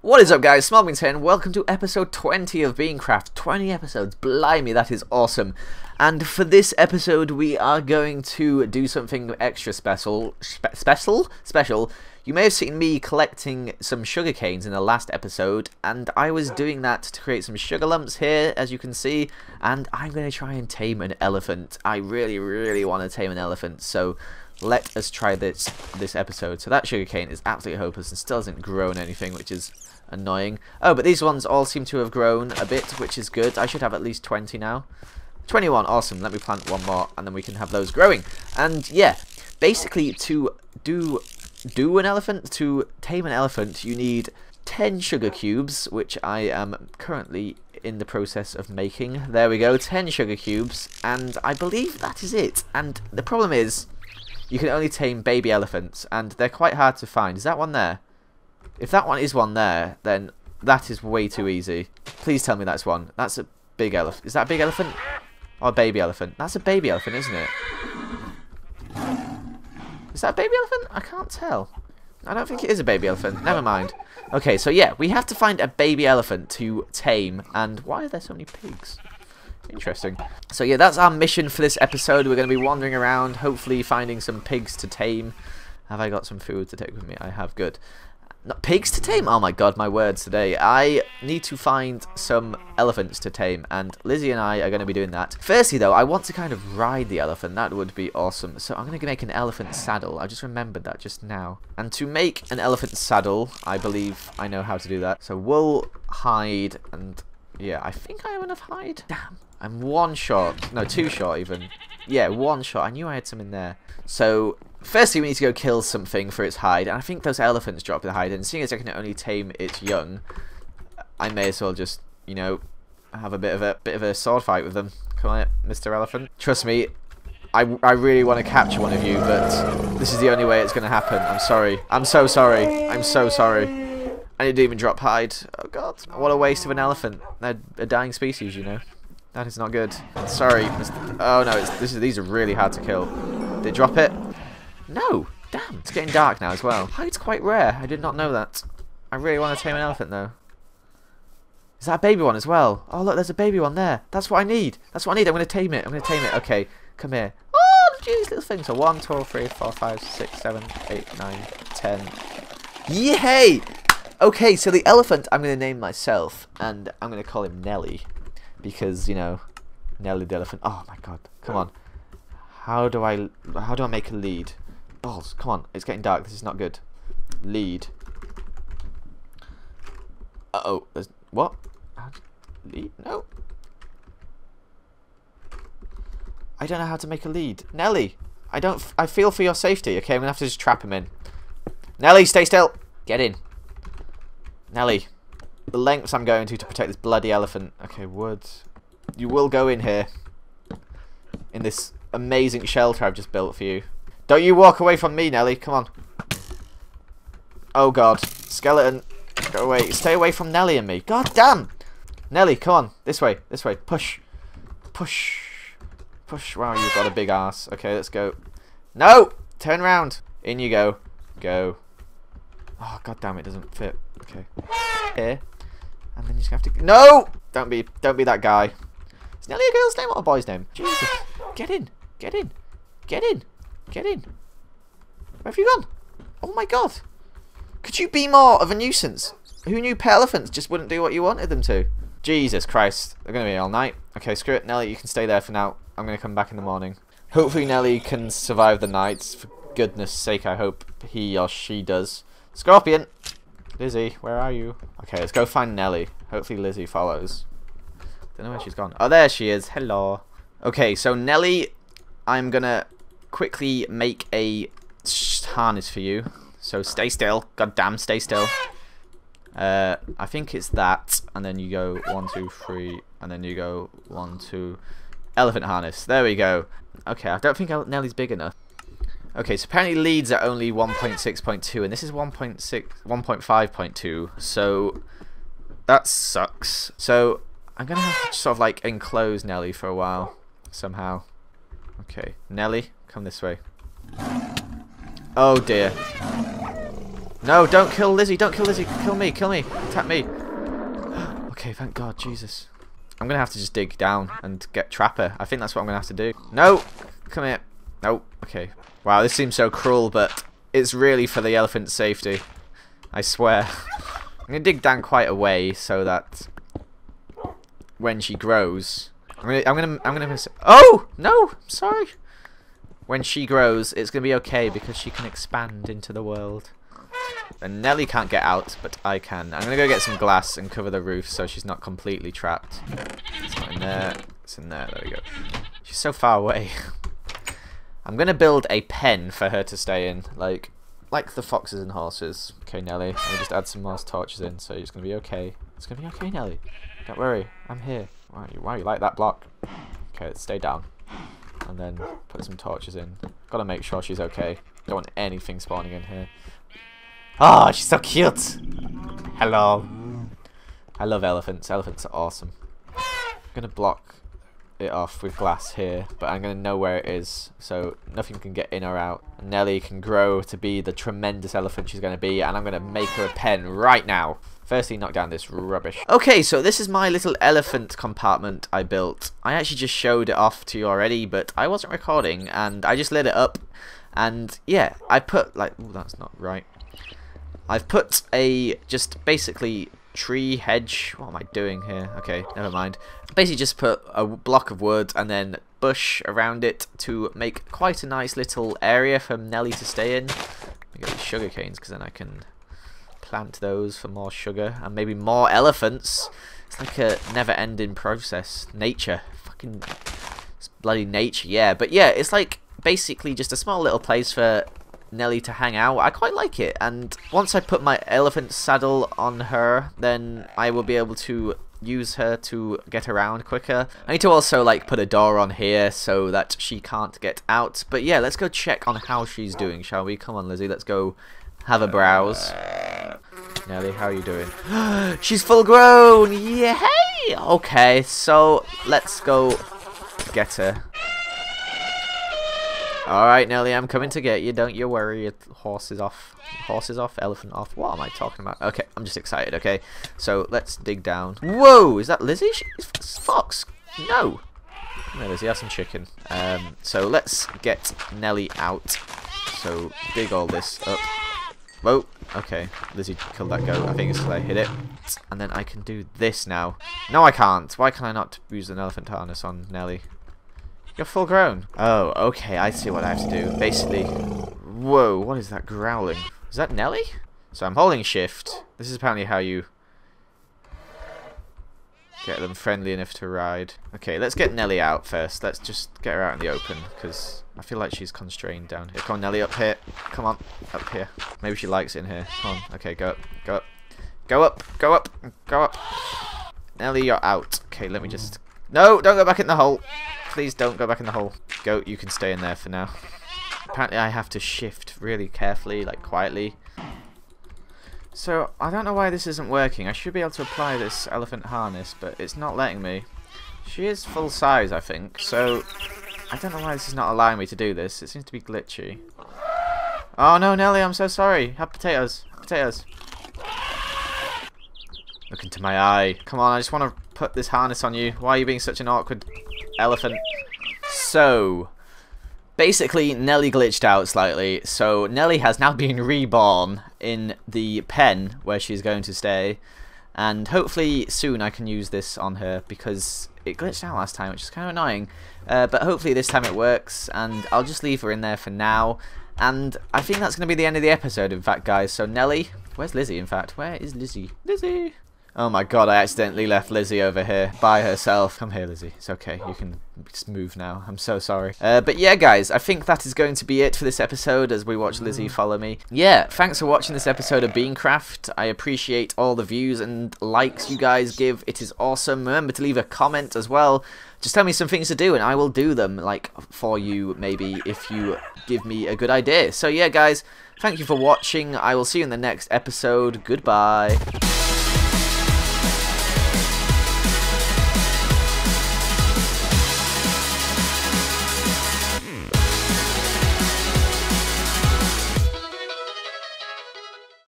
What is up, guys? Smallishbeans here, and welcome to episode 20 of Beancraft. 20 episodes, blimey, that is awesome. And for this episode, we are going to do something extra special. Special? You may have seen me collecting some sugar canes in the last episode, and I was doing that to create some sugar lumps here, as you can see, and I'm going to try and tame an elephant. I really, really want to tame an elephant, so let us try this episode. So that sugarcane is absolutely hopeless and still hasn't grown anything, which is annoying. Oh, but these ones all seem to have grown a bit, which is good. I should have at least 20 now. 21, awesome. Let me plant one more, and then we can have those growing. And yeah, basically to do an elephant, to tame an elephant, you need 10 sugar cubes, which I am currently in the process of making. There we go, 10 sugar cubes, and I believe that is it. And the problem is, you can only tame baby elephants, and they're quite hard to find. Is that one there? If that one is one there, then that is way too easy. Please tell me that's one. That's a big elephant. Is that a big elephant? Or a baby elephant? That's a baby elephant, isn't it? Is that a baby elephant? I can't tell. I don't think it is a baby elephant. Never mind. Okay, so yeah, we have to find a baby elephant to tame. And why are there so many pigs? Interesting. So yeah, that's our mission for this episode. We're going to be wandering around, hopefully finding some pigs to tame. Have I got some food to take with me? I have, good. Not pigs to tame? Oh my god, my words today. I need to find some elephants to tame, and Lizzie and I are going to be doing that. Firstly though, I want to kind of ride the elephant. That would be awesome. So I'm going to make an elephant saddle. I just remembered that just now. And to make an elephant saddle, I believe I know how to do that. So wool, hide, and yeah, I think I have enough hide. Damn. I'm one short. No, two short even. Yeah, one short. I knew I had some in there. So, firstly, we need to go kill something for its hide. And I think those elephants drop the hide. And seeing as I can only tame its young, I may as well just, you know, have a bit of a sword fight with them. Come on, Mr. Elephant. Trust me, I really want to capture one of you, but this is the only way it's going to happen. I'm sorry. I'm so sorry. I'm so sorry. I didn't even drop hide. Oh god. What a waste of an elephant. They're a dying species, you know. That is not good. Sorry. Oh no, these are really hard to kill. Did it drop it? No. Damn, it's getting dark now as well. Hide's quite rare. I did not know that. I really want to tame an elephant though. Is that a baby one as well? Oh look, there's a baby one there. That's what I need. That's what I need. I'm going to tame it. I'm going to tame it. Okay, come here. Oh, jeez, little thing. So 1, 2, 3, 4, 5, 6, 7, 8, 9, 10. Yay! Okay, so the elephant I'm going to name myself, and I'm going to call him Nelly, because, you know, Nelly the elephant. Oh my god, come on. How do I make a lead? Balls, come on, it's getting dark, this is not good. Lead. Uh-oh, what? Lead? No. I don't know how to make a lead. Nelly, I feel for your safety, okay? I'm going to have to just trap him in. Nelly, stay still. Get in. Nelly, the lengths I'm going to protect this bloody elephant. Okay, woods. You will go in here. In this amazing shelter I've just built for you. Don't you walk away from me, Nelly. Come on. Oh, God. Skeleton. Go away. Stay away from Nelly and me. God damn. Nelly, come on. This way. This way. Push. Push. Push. Wow, you've got a big ass. Okay, let's go. No. Turn around. In you go. Go. Oh, god damn, it doesn't fit. Okay. Here. And then you just have to... No! Don't be that guy. Is Nelly a girl's name or a boy's name? Jesus. Get in. Get in. Get in. Get in. Where have you gone? Oh my god. Could you be more of a nuisance? Who knew pet elephants just wouldn't do what you wanted them to? Jesus Christ. They're going to be all night. Okay, screw it. Nelly, you can stay there for now. I'm going to come back in the morning. Hopefully Nelly can survive the night. For goodness sake, I hope he or she does. Scorpion! Lizzie, where are you? Okay, let's go find Nelly. Hopefully Lizzie follows. Don't know where she's gone. Oh, there she is. Hello. Okay, so Nelly, I'm gonna quickly make a harness for you. So stay still. God damn, stay still. I think it's that. And then you go 1, 2, 3. And then you go 1, 2. Elephant harness. There we go. Okay, I don't think Nelly's big enough. Okay, so apparently leads are only 1.6.2, and this is 1.5.2, so that sucks. So I'm going to have to sort of like enclose Nelly for a while, somehow. Okay, Nelly, come this way. Oh dear. No, don't kill Lizzie, don't kill Lizzie. Kill me, attack me. Okay, thank God, Jesus. I'm going to have to just dig down and get Trapper. I think that's what I'm going to have to do. No, come here. No, okay. Wow, this seems so cruel, but it's really for the elephant's safety. I swear. I'm going to dig down quite a way so that when she grows... Oh! No! Sorry! When she grows, it's going to be okay because she can expand into the world. And Nelly can't get out, but I can. I'm going to go get some glass and cover the roof so she's not completely trapped. It's not in there. It's in there. There we go. She's so far away. I'm going to build a pen for her to stay in, like the foxes and horses. Okay, Nelly. Let me just add some more torches in, so it's going to be okay. It's going to be okay, Nelly. Don't worry. I'm here. Why you like that block? Okay, stay down. And then put some torches in. Got to make sure she's okay. Don't want anything spawning in here. Oh, she's so cute! Hello. I love elephants. Elephants are awesome. I'm going to block it off with glass here, but I'm going to know where it is, so nothing can get in or out. And Nelly can grow to be the tremendous elephant she's going to be, and I'm going to make her a pen right now. Firstly, knock down this rubbish. Okay, so this is my little elephant compartment I built. I actually just showed it off to you already, but I wasn't recording, and I just lit it up, and yeah, I put, like, ooh, that's not right. I've put a just basically tree hedge. What am I doing here? Okay, never mind. Basically just put a block of wood and then bush around it to make quite a nice little area for Nelly to stay in. Let me get these sugar canes because then I can plant those for more sugar and maybe more elephants. It's like a never-ending process. Nature. Fucking bloody nature, yeah. But yeah, it's like basically just a small little place for Nelly to hang out. I quite like it, and once I put my elephant saddle on her, then I will be able to use her to get around quicker. I need to also like put a door on here so that she can't get out. But yeah, let's go check on how she's doing, shall we? Come on, Lizzie, let's go have a browse. Nelly, how are you doing? She's full grown! Yay! Okay, so let's go get her. Alright, Nelly, I'm coming to get you. Don't you worry. Horses off. Horses off. Elephant off. What am I talking about? Okay, I'm just excited, okay? So, let's dig down. Whoa! Is that Lizzie? She's Fox! No! Come here, Lizzie. Have some chicken. So, let's get Nelly out. So, dig all this up. Whoa! Okay. Lizzie killed that goat. I think it's because I hit it. And then I can do this now. No, I can't. Why can I not use an elephant harness on Nelly? You're full grown. Oh, okay, I see what I have to do. Basically, whoa, what is that growling? Is that Nelly? So I'm holding shift. This is apparently how you get them friendly enough to ride. Okay, let's get Nelly out first. Let's just get her out in the open, because I feel like she's constrained down here. Come on, Nelly, up here. Come on, up here. Maybe she likes it in here. Come on, okay, go up, go up. Go up, go up, go up. Nelly, you're out. Okay, let me just... No, don't go back in the hole. Please don't go back in the hole. Goat, you can stay in there for now. Apparently I have to shift really carefully, like quietly. So, I don't know why this isn't working. I should be able to apply this elephant harness, but it's not letting me. She is full size, I think. So, I don't know why this is not allowing me to do this. It seems to be glitchy. Oh no, Nelly, I'm so sorry. Have potatoes. Potatoes. Look into my eye. Come on, I just want to put this harness on you. Why are you being such an awkward... elephant. So, basically Nelly glitched out slightly, so Nelly has now been reborn in the pen where she's going to stay, and hopefully soon I can use this on her because it glitched out last time, which is kind of annoying, but hopefully this time it works, and I'll just leave her in there for now, and I think that's going to be the end of the episode, in fact, guys. So Nelly, where's Lizzie, in fact? Where is Lizzie? Lizzie! Oh my God, I accidentally left Lizzie over here by herself. Come here, Lizzie. It's okay. You can just move now. I'm so sorry. But yeah, guys, I think that is going to be it for this episode as we watch Lizzie follow me. Yeah, thanks for watching this episode of Beancraft. I appreciate all the views and likes you guys give. It is awesome. Remember to leave a comment as well. Just tell me some things to do and I will do them, like, for you, maybe, if you give me a good idea. So yeah, guys, thank you for watching. I will see you in the next episode. Goodbye.